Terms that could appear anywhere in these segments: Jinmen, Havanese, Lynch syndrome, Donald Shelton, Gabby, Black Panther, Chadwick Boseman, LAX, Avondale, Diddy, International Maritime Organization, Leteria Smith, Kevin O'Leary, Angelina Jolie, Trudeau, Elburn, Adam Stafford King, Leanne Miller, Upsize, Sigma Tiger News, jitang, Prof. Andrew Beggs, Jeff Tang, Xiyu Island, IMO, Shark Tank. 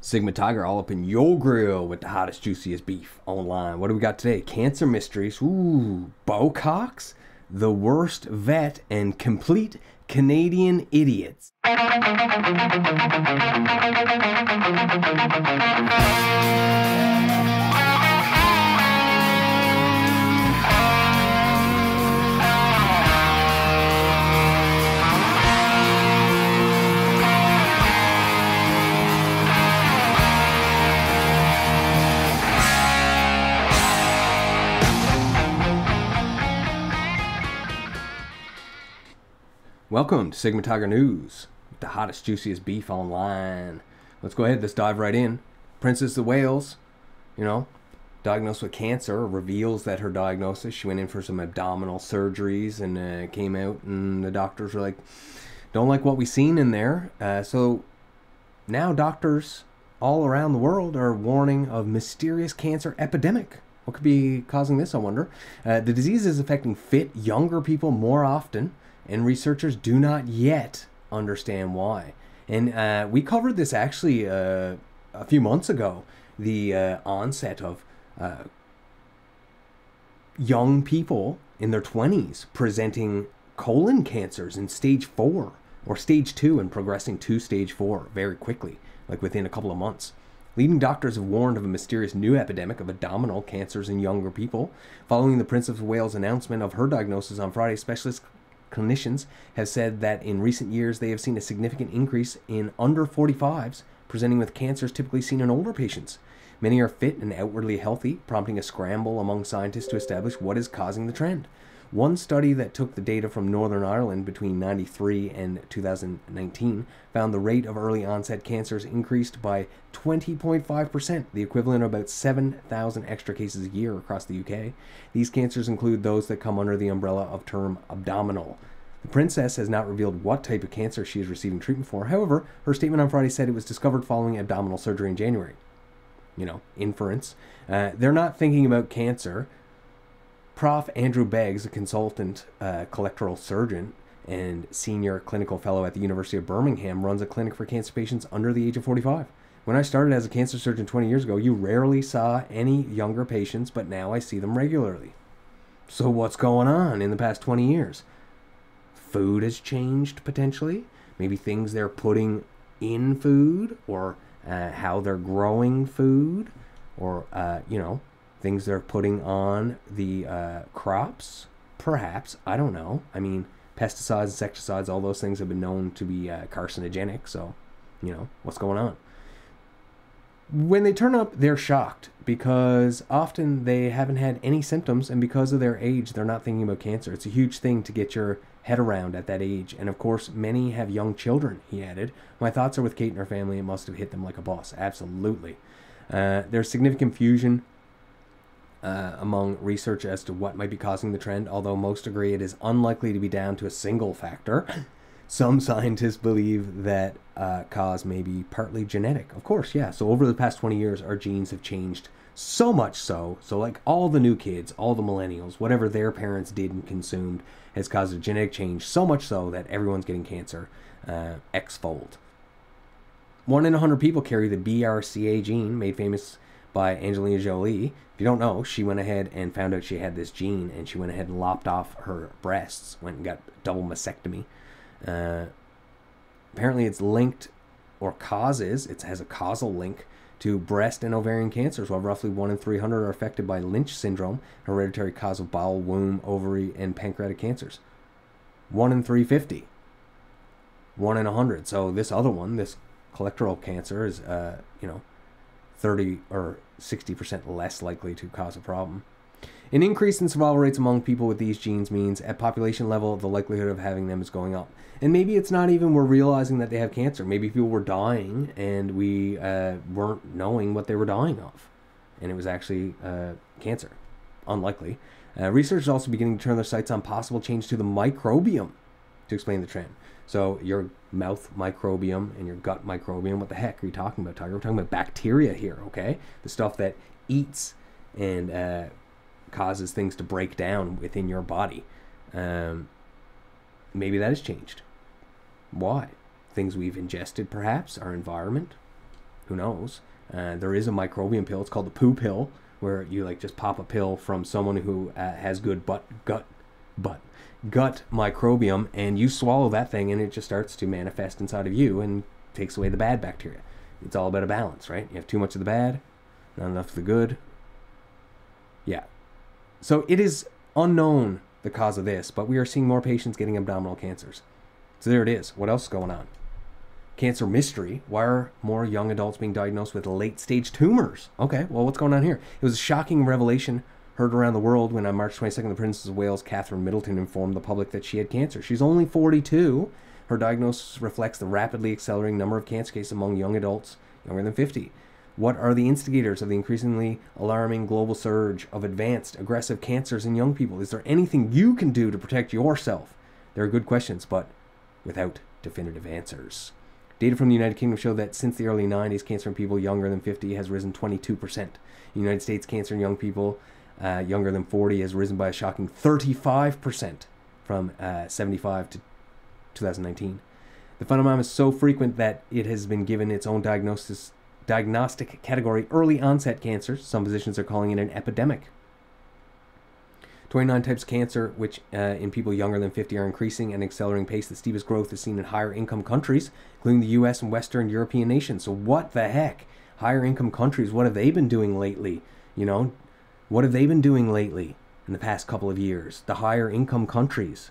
Sigma Tiger all up in your grill with the hottest, juiciest beef online. What do we got today? Cancer mysteries. Ooh, BoCox, the worst vet, and complete Canadian idiots. Welcome to Sigma Tiger News, the hottest, juiciest beef online. Let's go ahead, let's dive right in. Princess of Wales, you know, diagnosed with cancer, reveals that her diagnosis, she went in for some abdominal surgeries and came out and the doctors were like, don't like what we seen in there. So now doctors all around the world are warning of mysterious cancer epidemic. What could be causing this, I wonder? The disease is affecting fit, younger people more often, and researchers do not yet understand why. And we covered this actually a few months ago, the onset of young people in their 20s presenting colon cancers in stage 4 or stage 2 and progressing to stage 4 very quickly, like within a couple of months. Leading doctors have warned of a mysterious new epidemic of abdominal cancers in younger people. Following the Princess of Wales' announcement of her diagnosis on Friday, specialists clinicians have said that in recent years they have seen a significant increase in under 45s presenting with cancers typically seen in older patients. Many are fit and outwardly healthy, prompting a scramble among scientists to establish what is causing the trend. One study that took the data from Northern Ireland between 1993 and 2019 found the rate of early onset cancers increased by 20.5%, the equivalent of about 7,000 extra cases a year across the UK. These cancers include those that come under the umbrella of term abdominal. The princess has not revealed what type of cancer she is receiving treatment for. However, her statement on Friday said it was discovered following abdominal surgery in January. You know, inference. They're not thinking about cancer. Prof. Andrew Beggs, a consultant colorectal surgeon and senior clinical fellow at the University of Birmingham, runs a clinic for cancer patients under the age of 45. When I started as a cancer surgeon 20 years ago, you rarely saw any younger patients, but now I see them regularly. So what's going on in the past 20 years? Food has changed, potentially. Maybe things they're putting in food, or how they're growing food, or, you know, things they're putting on the crops, perhaps. I don't know. I mean, pesticides, insecticides, all those things have been known to be carcinogenic. So, you know, what's going on? When they turn up, they're shocked because often they haven't had any symptoms, and because of their age, they're not thinking about cancer. It's a huge thing to get your head around at that age. And of course, many have young children, he added. My thoughts are with Kate and her family. It must have hit them like a bus. Absolutely. There's significant confusion among research as to what might be causing the trend, although most agree it is unlikely to be down to a single factor. Some scientists believe that cause may be partly genetic. Of course, yeah. So over the past 20 years, our genes have changed so much so like all the new kids, all the millennials, whatever their parents did and consumed has caused a genetic change so much so that everyone's getting cancer X-fold. 1 in 100 people carry the BRCA gene, made famous by Angelina Jolie. If you don't know, she went ahead and found out she had this gene, and she went ahead and lopped off her breasts, went and got double mastectomy. Apparently it's linked, or causes, it has a causal link to breast and ovarian cancers, while roughly 1 in 300 are affected by Lynch syndrome, hereditary cause of bowel, womb, ovary, and pancreatic cancers. 1 in 350. 1 in 100. So this other one, this colorectal cancer, is, you know, 30 or 60% less likely to cause a problem. An increase in survival rates among people with these genes means at population level, the likelihood of having them is going up. And maybe it's not even we're realizing that they have cancer. Maybe people were dying and we weren't knowing what they were dying of. And it was actually cancer. Unlikely. Research is also beginning to turn their sights on possible change to the microbiome to explain the trend. So your mouth microbiome and your gut microbiome, what the heck are you talking about, Tiger? We're talking about bacteria here, okay? The stuff that eats and causes things to break down within your body. Maybe that has changed. Why? Things we've ingested, perhaps, our environment. who knows? There is a microbial pill. It's called the poo pill, where you like just pop a pill from someone who has good gut microbiome, and you swallow that thing, and it just starts to manifest inside of you and takes away the bad bacteria. It's all about a balance, right? You have too much of the bad, not enough of the good. Yeah. So it is unknown the cause of this, but we are seeing more patients getting abdominal cancers. So there it is. What else is going on? Cancer mystery. Why are more young adults being diagnosed with late-stage tumors? Okay, well, what's going on here? It was a shocking revelation heard around the world when on March 22nd, the Princess of Wales, Catherine Middleton, informed the public that she had cancer. She's only 42. Her diagnosis reflects the rapidly accelerating number of cancer cases among young adults younger than 50. What are the instigators of the increasingly alarming global surge of advanced, aggressive cancers in young people? Is there anything you can do to protect yourself? There are good questions, but without definitive answers. Data from the United Kingdom show that since the early 90s, cancer in people younger than 50 has risen 22%. In the United States, cancer in young people younger than 40 has risen by a shocking 35% from 75 to 2019. The phenomenon is so frequent that it has been given its own diagnostic category, early onset cancer. Some physicians are calling it an epidemic. 29 types of cancer, which in people younger than 50 are increasing at an accelerating pace. The steepest growth is seen in higher income countries, including the US and Western European nations. So what the heck? Higher income countries, what have they been doing lately? You know, what have they been doing lately in the past couple of years? The higher income countries.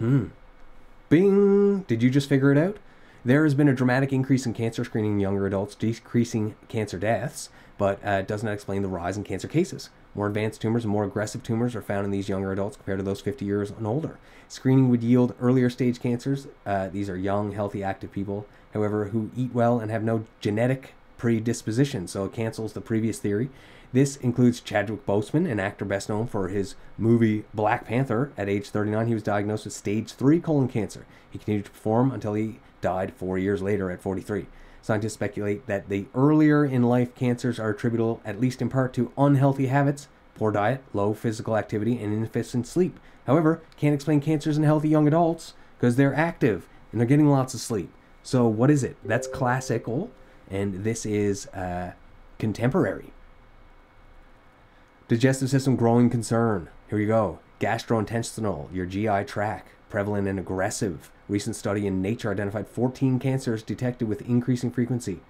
Bing! Did you just figure it out? There has been a dramatic increase in cancer screening in younger adults, decreasing cancer deaths, but it does not explain the rise in cancer cases. More advanced tumors and more aggressive tumors are found in these younger adults compared to those 50 years and older. Screening would yield earlier stage cancers. These are young, healthy, active people, however, who eat well and have no genetic predisposition, so it cancels the previous theory. This includes Chadwick Boseman, an actor best known for his movie Black Panther. At age 39, he was diagnosed with stage 3 colon cancer. He continued to perform until he died 4 years later at 43. Scientists speculate that the earlier in life cancers are attributable, at least in part, to unhealthy habits, poor diet, low physical activity, and insufficient sleep. However, can't explain cancers in healthy young adults because they're active and they're getting lots of sleep. So what is it? That's classical, and this is contemporary. Digestive system growing concern. Here we go. Gastrointestinal, your GI tract, prevalent and aggressive. Recent study in Nature identified 14 cancers detected with increasing frequency.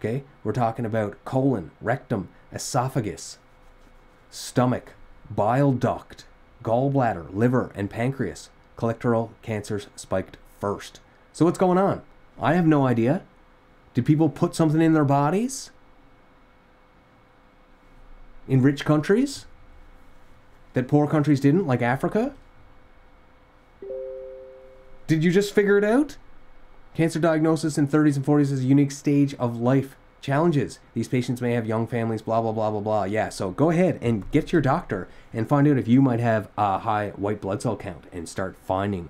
Okay? We're talking about colon, rectum, esophagus, stomach, bile duct, gallbladder, liver, and pancreas. Colorectal cancers spiked first. So what's going on? I have no idea. Did people put something in their bodies? In rich countries that poor countries didn't, like Africa? Did you just figure it out? Cancer diagnosis in 30s and 40s is a unique stage of life challenges. These patients may have young families, blah, blah, blah, blah, blah. Yeah, so go ahead and get your doctor and find out if you might have a high white blood cell count and start finding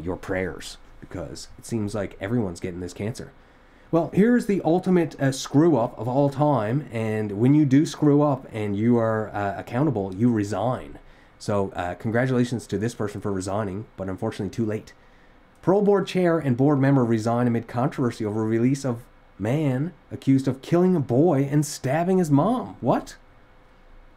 your prayers, because it seems like everyone's getting this cancer. Well, here's the ultimate screw-up of all time, and when you do screw up and you are accountable, you resign. So congratulations to this person for resigning, but unfortunately too late. Parole board chair and board member resign amid controversy over release of man accused of killing a boy and stabbing his mom. What?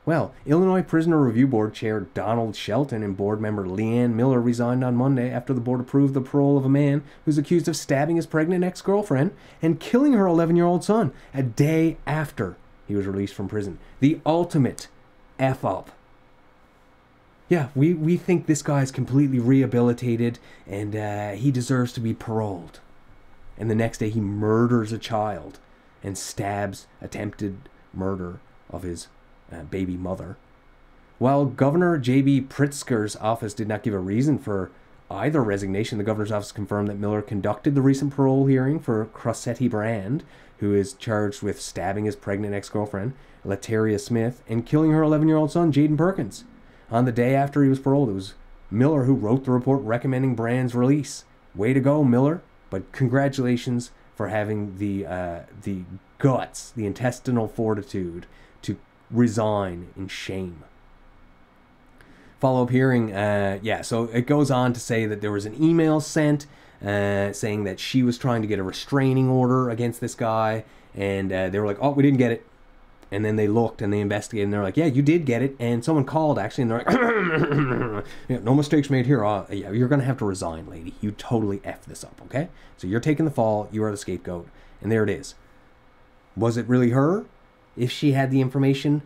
Well, Illinois Prisoner Review Board Chair Donald Shelton and board member Leanne Miller resigned on Monday after the board approved the parole of a man who's accused of stabbing his pregnant ex-girlfriend and killing her 11-year-old son a day after he was released from prison. The ultimate F-up. Yeah, we think this guy's completely rehabilitated and he deserves to be paroled. And the next day he murders a child and stabs, attempted murder of his baby mother. While Governor J.B. Pritzker's office did not give a reason for either resignation, the governor's office confirmed that Miller conducted the recent parole hearing for Crosetti Brand, who is charged with stabbing his pregnant ex-girlfriend, Leteria Smith, and killing her 11-year-old son, Jaden Perkins. On the day after he was paroled, it was Miller who wrote the report recommending Brand's release. Way to go, Miller, but congratulations for having the guts, the intestinal fortitude, to resign in shame. Follow-up hearing, yeah, so it goes on to say that there was an email sent saying that she was trying to get a restraining order against this guy, and they were like, oh, we didn't get it. And then they looked and they investigated, and they're like, yeah, you did get it. And someone called, actually, and they're like, yeah, no mistakes made here. Yeah, you're going to have to resign, lady. You totally F this up, okay? So you're taking the fall. You are the scapegoat. And there it is. Was it really her? If she had the information,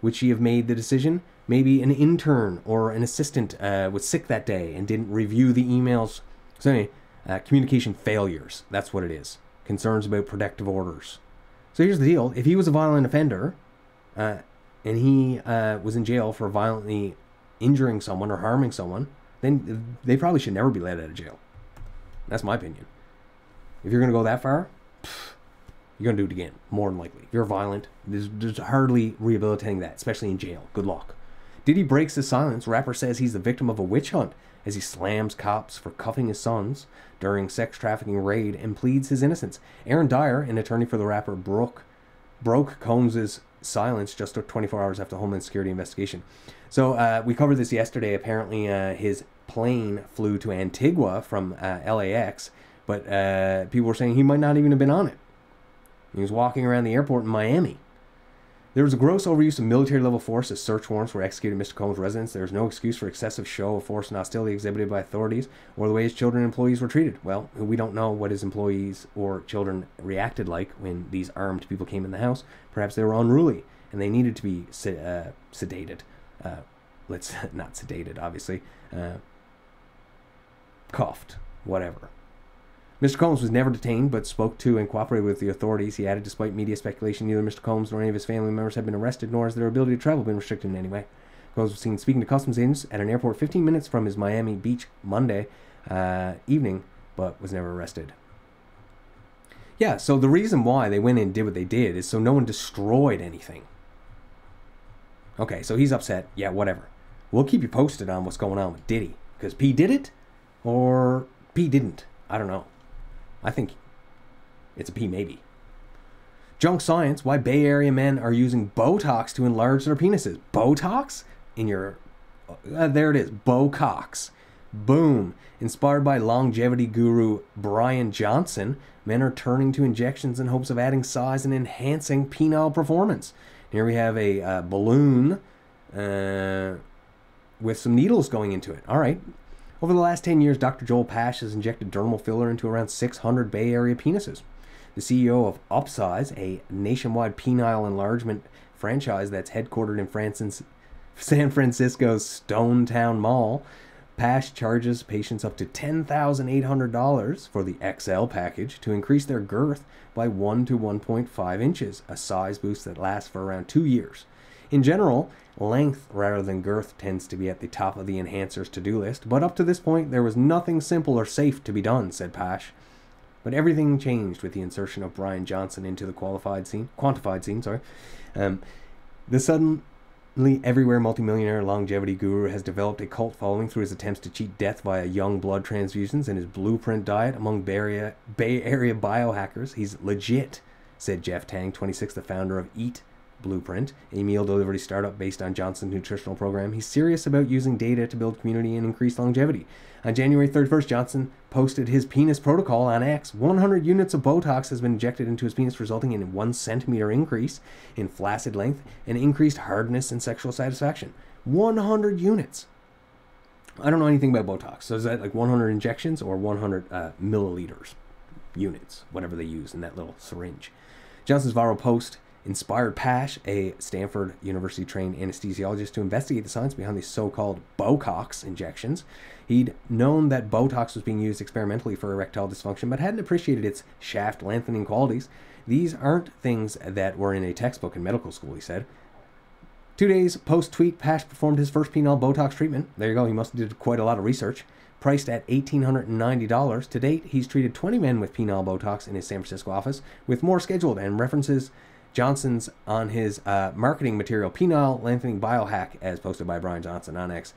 would she have made the decision? Maybe an intern or an assistant was sick that day and didn't review the emails. So anyway, communication failures. That's what it is. Concerns about protective orders. So here's the deal. If he was a violent offender and he was in jail for violently injuring someone or harming someone, then they probably should never be let out of jail. That's my opinion. If you're going to go that far, you're going to do it again, more than likely. If you're violent, there's hardly rehabilitating that, especially in jail. Good luck. Diddy breaks his silence. Rapper says he's the victim of a witch hunt as he slams cops for cuffing his sons during sex trafficking raid and pleads his innocence. Aaron Dyer, an attorney for the rapper, broke Combs' silence just 24 hours after Homeland Security investigation. So we covered this yesterday. Apparently his plane flew to Antigua from LAX, but people were saying he might not even have been on it. He was walking around the airport in Miami. There was a gross overuse of military-level force as search warrants were executed at Mr. Combs' residence. There is no excuse for excessive show of force and hostility exhibited by authorities or the way his children and employees were treated. Well, we don't know what his employees or children reacted like when these armed people came in the house. Perhaps they were unruly and they needed to be sedated. Let's not sedated, obviously. Cuffed, whatever. Mr. Combs was never detained, but spoke to and cooperated with the authorities. He added, despite media speculation, neither Mr. Combs nor any of his family members have been arrested, nor has their ability to travel been restricted in any way. Combs was seen speaking to customs agents at an airport 15 minutes from his Miami Beach Monday evening, but was never arrested. Yeah, so the reason why they went in and did what they did is so no one destroyed anything. Okay, so he's upset. Yeah, whatever. We'll keep you posted on what's going on with Diddy, because P did it, or P didn't. I don't know. I think it's a P maybe. Junk science. Why Bay Area men are using Botox to enlarge their penises. Botox? In your... there it is. BoCox. Boom. Inspired by longevity guru Brian Johnson, men are turning to injections in hopes of adding size and enhancing penile performance. Here we have a balloon with some needles going into it. All right. Over the last 10 years, Dr. Joel Pash has injected dermal filler into around 600 Bay Area penises. The CEO of Upsize, a nationwide penile enlargement franchise that's headquartered in San Francisco's Stonetown Mall, Pash charges patients up to $10,800 for the XL package to increase their girth by 1 to 1.5 inches, a size boost that lasts for around 2 years. In general, length rather than girth tends to be at the top of the enhancer's to-do list, but up to this point, there was nothing simple or safe to be done, said Pash. But everything changed with the insertion of Brian Johnson into the quantified scene. The suddenly everywhere multimillionaire longevity guru has developed a cult following through his attempts to cheat death via young blood transfusions and his blueprint diet among Bay Area biohackers. He's legit, said Jeff Tang, 26, the founder of Eat. Blueprint, a meal delivery startup based on Johnson's nutritional program. He's serious about using data to build community and increase longevity. On January 31st, Johnson posted his penis protocol on X. 100 units of Botox has been injected into his penis, resulting in a 1 centimeter increase in flaccid length and increased hardness and sexual satisfaction. 100 units. I don't know anything about Botox. So is that like 100 injections or 100 milliliters? Units, whatever they use in that little syringe. Johnson's viral post inspired Pash, a Stanford University-trained anesthesiologist, to investigate the science behind these so-called BoCox injections. He'd known that Botox was being used experimentally for erectile dysfunction, but hadn't appreciated its shaft-lengthening qualities. These aren't things that were in a textbook in medical school, he said. 2 days post-tweet, Pash performed his first penile Botox treatment. There you go, he must have did quite a lot of research. Priced at $1,890. To date, he's treated 20 men with penile Botox in his San Francisco office, with more scheduled, and references Johnson's on his marketing material, penile lengthening biohack, as posted by Brian Johnson on X.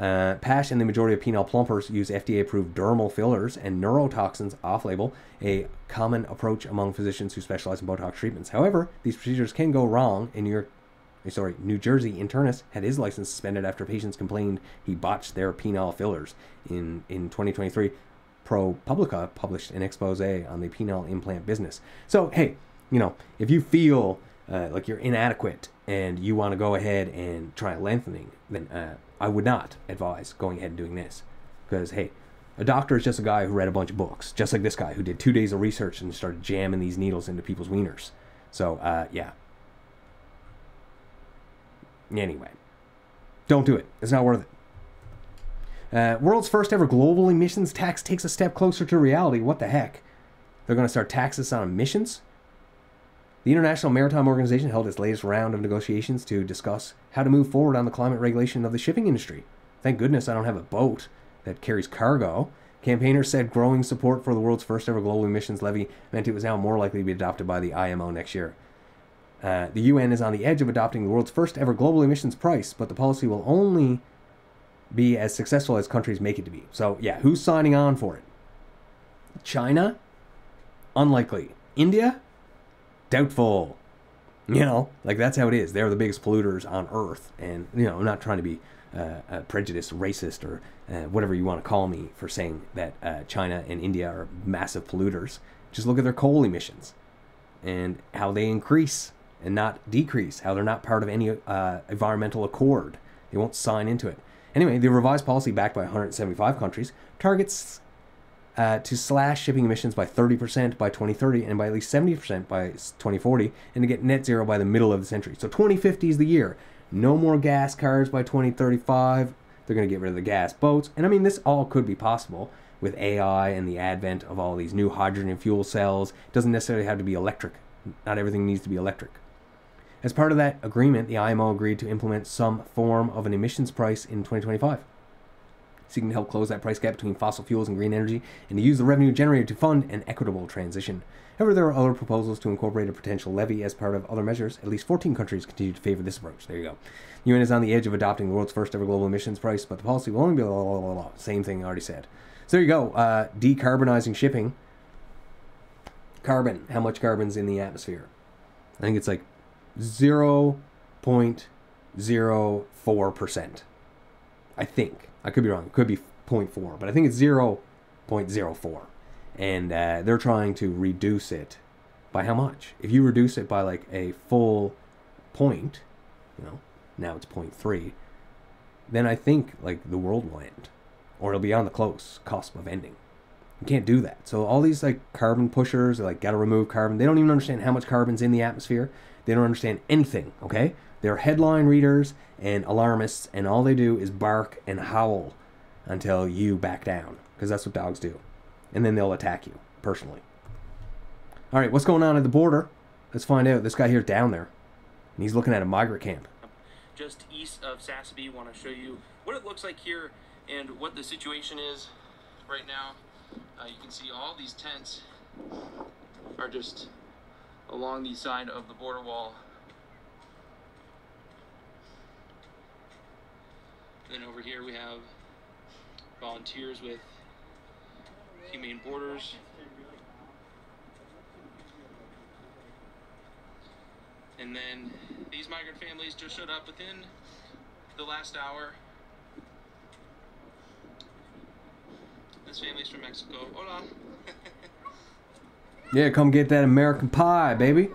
Pash and the majority of penile plumpers use FDA-approved dermal fillers and neurotoxins off-label, a common approach among physicians who specialize in Botox treatments. However, these procedures can go wrong. In New Jersey internist had his license suspended after patients complained he botched their penile fillers in 2023. ProPublica published an expose on the penile implant business. So, hey, you know, if you feel like you're inadequate and you want to go ahead and try lengthening, then I would not advise going ahead and doing this. Because, hey, a doctor is just a guy who read a bunch of books, just like this guy who did 2 days of research and started jamming these needles into people's wieners. So, yeah. Anyway, don't do it. It's not worth it. World's first ever global emissions tax takes a step closer to reality. What the heck? They're going to start taxes on emissions? The International Maritime Organization held its latest round of negotiations to discuss how to move forward on the climate regulation of the shipping industry. Thank goodness I don't have a boat that carries cargo. Campaigners said growing support for the world's first ever global emissions levy meant it was now more likely to be adopted by the IMO next year. The UN is on the edge of adopting the world's first ever global emissions price, but the policy will only be as successful as countries make it to be. So, yeah, who's signing on for it? China? Unlikely. India? Doubtful. You know, like, that's how it is. They're the biggest polluters on Earth. And, you know, I'm not trying to be prejudiced, racist, or whatever you want to call me for saying that China and India are massive polluters. Just look at their coal emissions and how they increase and not decrease, how they're not part of any environmental accord. They won't sign into it. Anyway, the revised policy, backed by 175 countries, targets to slash shipping emissions by 30% by 2030 and by at least 70% by 2040, and to get net zero by the middle of the century. So 2050 is the year. No more gas cars by 2035. They're going to get rid of the gas boats. And I mean, this all could be possible with AI and the advent of all these new hydrogen fuel cells. It doesn't necessarily have to be electric. Not everything needs to be electric. As part of that agreement, the IMO agreed to implement some form of an emissions price in 2025, seeking to help close that price gap between fossil fuels and green energy, and to use the revenue generated to fund an equitable transition. However, there are other proposals to incorporate a potential levy as part of other measures. At least 14 countries continue to favor this approach. There you go. The UN is on the edge of adopting the world's first ever global emissions price, but the policy will only be same thing I already said. So there you go. Decarbonizing shipping. Carbon. How much carbon's in the atmosphere? I think it's like 0.04%. I think. I could be wrong. It could be 0.4, but I think it's 0.04. And they're trying to reduce it by how much? If you reduce it by like a full point, you know, now it's 0.3, then I think like the world will end, or it'll be on the cusp of ending. You can't do that. So all these like carbon pushers, like got to remove carbon. They don't even understand how much carbon's in the atmosphere. They don't understand anything, okay? They're headline readers and alarmists, and all they do is bark and howl until you back down, because that's what dogs do. And then they'll attack you, personally. All right, what's going on at the border? Let's find out. This guy here down there, and he's looking at a migrant camp. Just east of Sassabee, want to show you what it looks like here and what the situation is right now. You can see all these tents are just along the side of the border wall. Then over here we have volunteers with Humane Borders. And then these migrant families just showed up within the last hour. This family's from Mexico. Hola. Yeah, come get that American pie, baby.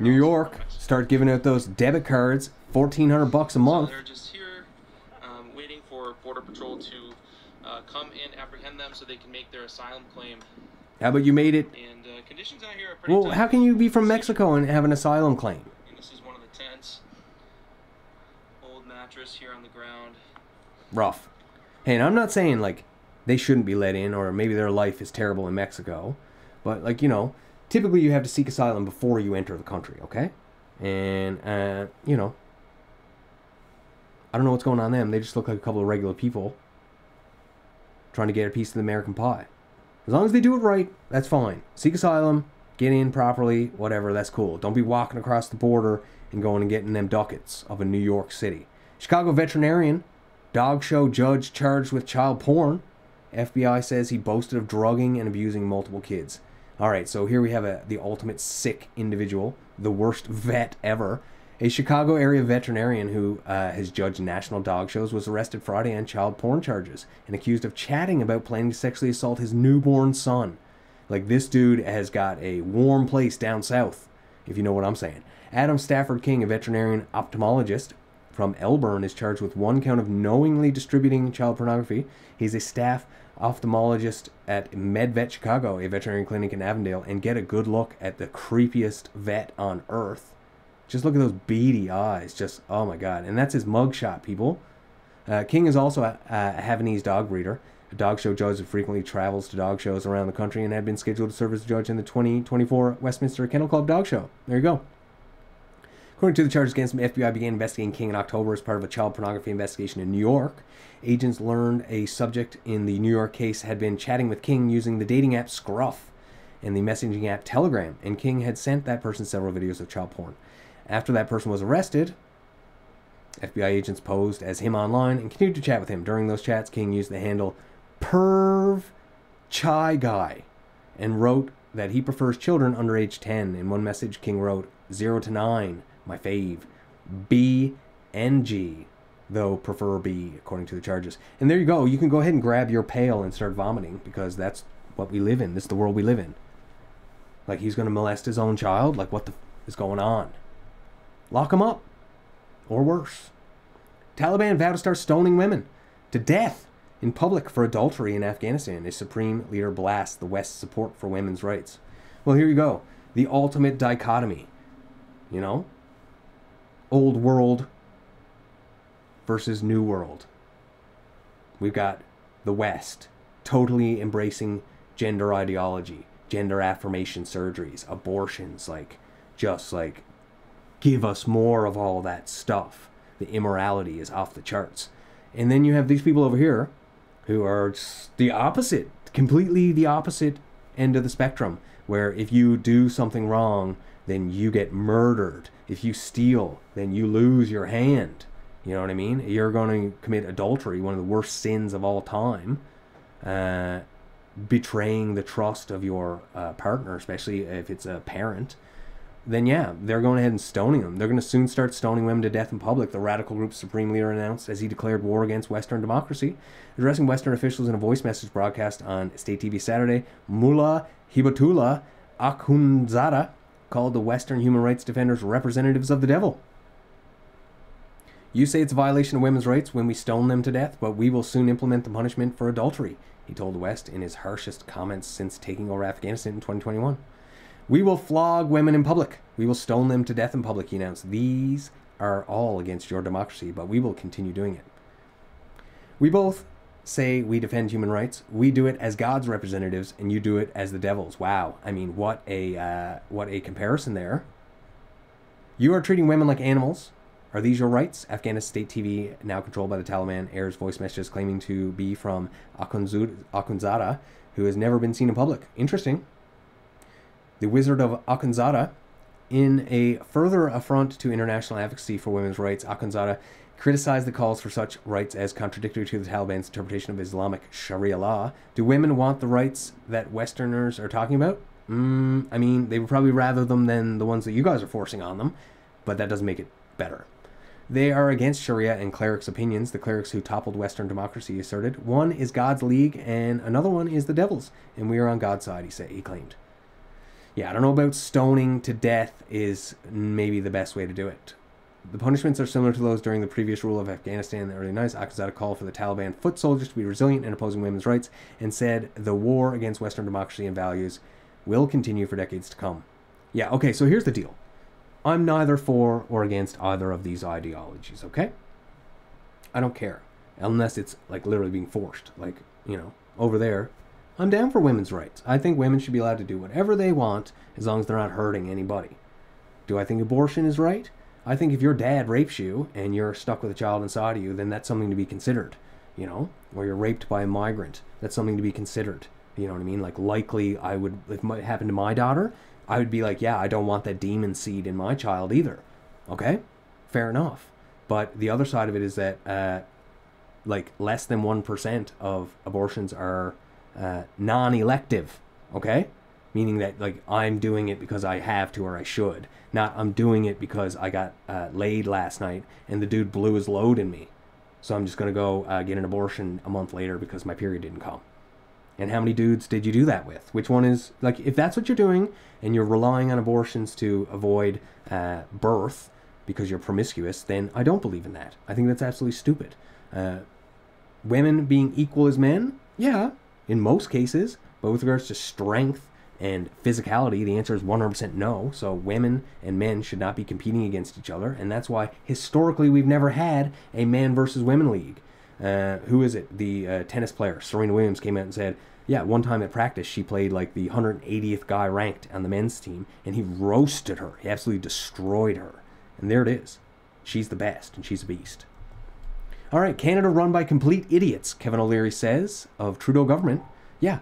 New York, start giving out those debit cards, $1,400 a month. So they're just here, waiting for Border Patrol to come and apprehend them so they can make their asylum claim. How about you made it? And conditions out here are pretty tough. How can you be from Mexico and have an asylum claim? And this is one of the tents. Old mattress here on the ground. Rough. Hey, and I'm not saying like they shouldn't be let in, or maybe their life is terrible in Mexico. But, like, you know, typically you have to seek asylum before you enter the country, okay? And, you know, I don't know what's going on them. They just look like a couple of regular people trying to get a piece of the American pie. As long as they do it right, that's fine. Seek asylum, get in properly, whatever, that's cool. Don't be walking across the border and going and getting them ducats up in New York City. Chicago veterinarian, dog show judge charged with child porn. FBI says he boasted of drugging and abusing multiple kids. All right, so here we have the ultimate sick individual, the worst vet ever. A Chicago area veterinarian who has judged national dog shows was arrested Friday on child porn charges and accused of chatting about planning to sexually assault his newborn son. Like, this dude has got a warm place down south, if you know what I'm saying. Adam Stafford King, a veterinarian ophthalmologist from Elburn, is charged with one count of knowingly distributing child pornography. He's a staff ophthalmologist at MedVet Chicago, a veterinary clinic in Avondale, and get a good look at the creepiest vet on earth. Just look at those beady eyes. Just, oh my God. And that's his mugshot, people. King is also a Havanese dog breeder, a dog show judge who frequently travels to dog shows around the country and had been scheduled to serve as a judge in the 2024 Westminster Kennel Club Dog Show. There you go. According to the charges against him, the FBI began investigating King in October as part of a child pornography investigation in New York. Agents learned a subject in the New York case had been chatting with King using the dating app Scruff and the messaging app Telegram, and King had sent that person several videos of child porn. After that person was arrested, FBI agents posed as him online and continued to chat with him. During those chats, King used the handle Perv Chai Guy and wrote that he prefers children under age 10. In one message, King wrote, 0 to 9, my fave, B and G, though prefer B, according to the charges. And there you go. You can go ahead and grab your pail and start vomiting, because that's what we live in. This is the world we live in. Like, he's going to molest his own child? Like, what the f is going on? Lock them up, or worse. Taliban vow to start stoning women to death in public for adultery in Afghanistan as Supreme Leader blasts the West's support for women's rights. Well, here you go. The ultimate dichotomy, you know? Old world versus new world. We've got the West totally embracing gender ideology, gender affirmation surgeries, abortions, like, just like, give us more of all that stuff. The immorality is off the charts. And then you have these people over here who are the opposite, completely the opposite end of the spectrum, where if you do something wrong, then you get murdered. If you steal, then you lose your hand. You know what I mean? You're going to commit adultery, one of the worst sins of all time, betraying the trust of your partner, especially if it's a parent. Then yeah, they're going ahead and stoning them. They're going to soon start stoning women to death in public, the radical group's Supreme Leader announced as he declared war against Western democracy. Addressing Western officials in a voice message broadcast on State TV Saturday, Mullah Hibatullah Akhundzada called the Western human rights defenders representatives of the devil. You say it's a violation of women's rights when we stone them to death, but we will soon implement the punishment for adultery, he told the West in his harshest comments since taking over Afghanistan in 2021. We will flog women in public. We will stone them to death in public, he announced. These are all against your democracy, but we will continue doing it. We both say we defend human rights. We do it as God's representatives, and you do it as the devil's. Wow. I mean, what a comparison there. You are treating women like animals. Are these your rights? Afghanistan State TV, now controlled by the Taliban, airs voice messages claiming to be from Akhundzada, who has never been seen in public. Interesting. The Wizard of Akhundzada, in a further affront to international advocacy for women's rights, Akhundzada criticized the calls for such rights as contradictory to the Taliban's interpretation of Islamic Sharia law. Do women want the rights that Westerners are talking about? I mean, they would probably rather them than the ones that you guys are forcing on them, but that doesn't make it better. They are against Sharia and clerics' opinions, the clerics who toppled Western democracy asserted. One is God's league and another one is the devil's, and we are on God's side, he said, he claimed. Yeah, I don't know about stoning to death is maybe the best way to do it. The punishments are similar to those during the previous rule of Afghanistan in the early 90s. Akhundzada called for the Taliban foot soldiers to be resilient in opposing women's rights and said the war against Western democracy and values will continue for decades to come. Yeah, okay, so here's the deal. I'm neither for or against either of these ideologies, okay? I don't care. Unless it's, like, literally being forced. Like, you know, over there, I'm down for women's rights. I think women should be allowed to do whatever they want as long as they're not hurting anybody. Do I think abortion is right? I think if your dad rapes you and you're stuck with a child inside of you, then that's something to be considered, you know? Or you're raped by a migrant. That's something to be considered, you know what I mean? Like, likely I would, if it happened to my daughter, I would be like, yeah, I don't want that demon seed in my child either, okay? Fair enough. But the other side of it is that, like, less than 1% of abortions are non-elective, okay? meaning that like I'm doing it because I have to or I should, not I'm doing it because I got laid last night and the dude blew his load in me, so I'm just gonna go get an abortion a month later because my period didn't come. And how many dudes did you do that with? Which one is, like, if that's what you're doing and you're relying on abortions to avoid birth because you're promiscuous, then I don't believe in that. I think that's absolutely stupid. Women being equal as men? Yeah, in most cases. But with regards to strength and physicality, the answer is 100% no. So women and men should not be competing against each other. And that's why historically we've never had a man versus women league. Who is it? The tennis player, Serena Williams, came out and said, yeah, one time at practice she played like the 180th guy ranked on the men's team. And he roasted her. He absolutely destroyed her. And there it is. She's the best and she's a beast. All right, Canada run by complete idiots, Kevin O'Leary says, of Trudeau government. Yeah,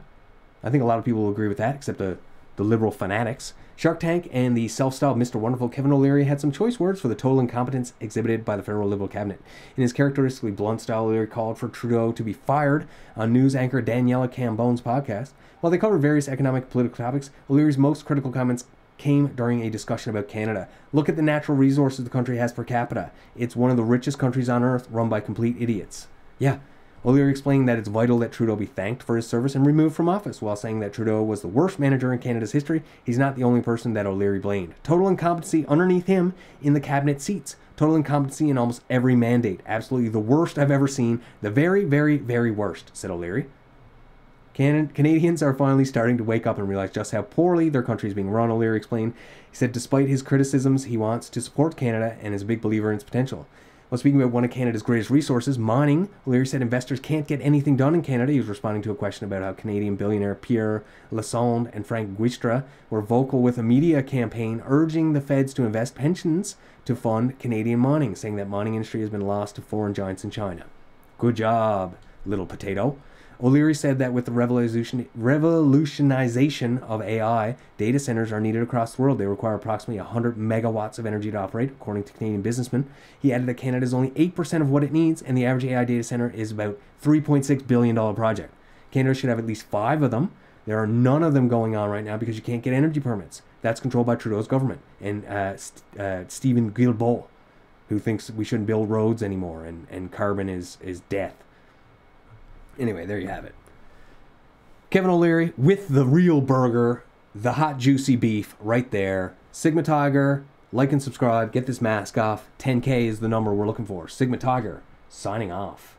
I think a lot of people will agree with that, except the liberal fanatics. Shark Tank and the self-styled Mr. Wonderful Kevin O'Leary had some choice words for the total incompetence exhibited by the federal Liberal cabinet. In his characteristically blunt style, O'Leary called for Trudeau to be fired on news anchor Daniela Cambone's podcast. While they covered various economic and political topics, O'Leary's most critical comments came during a discussion about Canada. Look at the natural resources the country has per capita. It's one of the richest countries on earth, run by complete idiots. Yeah. O'Leary explained that it's vital that Trudeau be thanked for his service and removed from office, while saying that Trudeau was the worst manager in Canada's history. He's not the only person that O'Leary blamed. Total incompetency underneath him in the cabinet seats. Total incompetency in almost every mandate. Absolutely the worst I've ever seen. The very, very, very worst, said O'Leary. Canadians are finally starting to wake up and realize just how poorly their country is being run, O'Leary explained. He said despite his criticisms, he wants to support Canada and is a big believer in its potential. While speaking about one of Canada's greatest resources, mining, O'Leary said investors can't get anything done in Canada. He was responding to a question about how Canadian billionaire Pierre Lassonde and Frank Giustra were vocal with a media campaign urging the feds to invest pensions to fund Canadian mining, saying that mining industry has been lost to foreign giants in China. Good job, little potato. O'Leary said that with the revolutionization of AI, data centers are needed across the world. They require approximately 100 megawatts of energy to operate, according to Canadian businessmen. He added that Canada is only 8% of what it needs, and the average AI data center is about $3.6 billion project. Canada should have at least 5 of them. There are none of them going on right now because you can't get energy permits. That's controlled by Trudeau's government and Stephen Guilbeault, who thinks we shouldn't build roads anymore and carbon is death. Anyway, there you have it. Kevin O'Leary with the real burger, the hot juicy beef right there. Sigma Tiger, like and subscribe, get this mask off. 10K is the number we're looking for. Sigma Tiger, signing off.